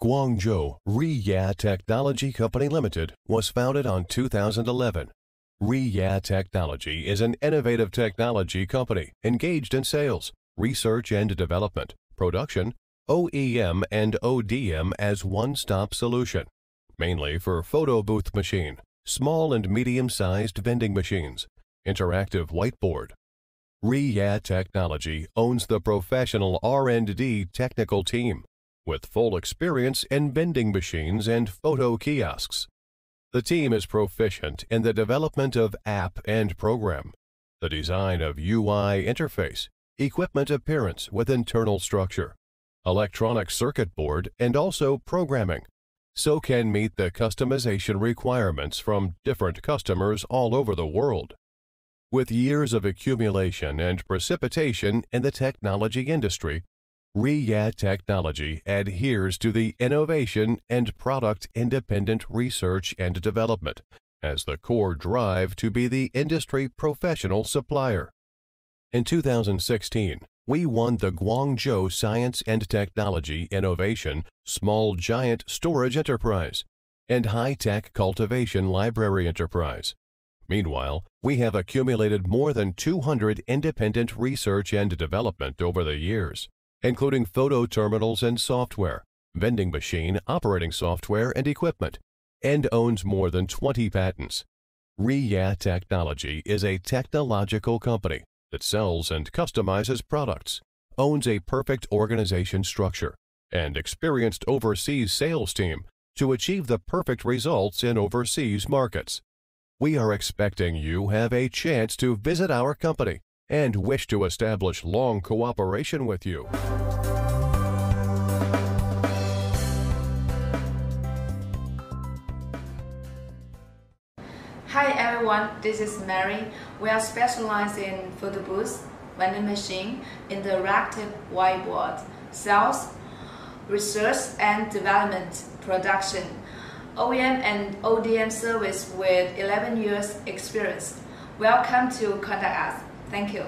Guangzhou Riya Technology Company Limited was founded on 2011. Riya Technology is an innovative technology company engaged in sales, research and development, production, OEM and ODM as one-stop solution, mainly for photo booth machine, small and medium-sized vending machines, interactive whiteboard. Riya Technology owns the professional R&D technical team with full experience in vending machines and photo kiosks. The team is proficient in the development of app and program, the design of UI interface, equipment appearance with internal structure, electronic circuit board, and also programming, so can meet the customization requirements from different customers all over the world. With years of accumulation and precipitation in the technology industry, Riya Technology adheres to the innovation and product-independent research and development as the core drive to be the industry professional supplier. In 2016, we won the Guangzhou Science and Technology Innovation Small Giant Storage Enterprise and High-Tech Cultivation Library Enterprise. Meanwhile, we have accumulated more than 200 independent research and development over the years, including photo terminals and software, vending machine operating software and equipment, and owns more than 20 patents. Riya Technology is a technological company that sells and customizes products, owns a perfect organization structure, and experienced overseas sales team to achieve the perfect results in overseas markets. We are expecting you have a chance to visit our company and wish to establish long cooperation with you. Hi everyone, this is Mary. We are specialized in photo booths, vending machine, interactive whiteboard, sales, research and development, production, OEM and ODM service with 11 years experience. Welcome to contact us. Thank you.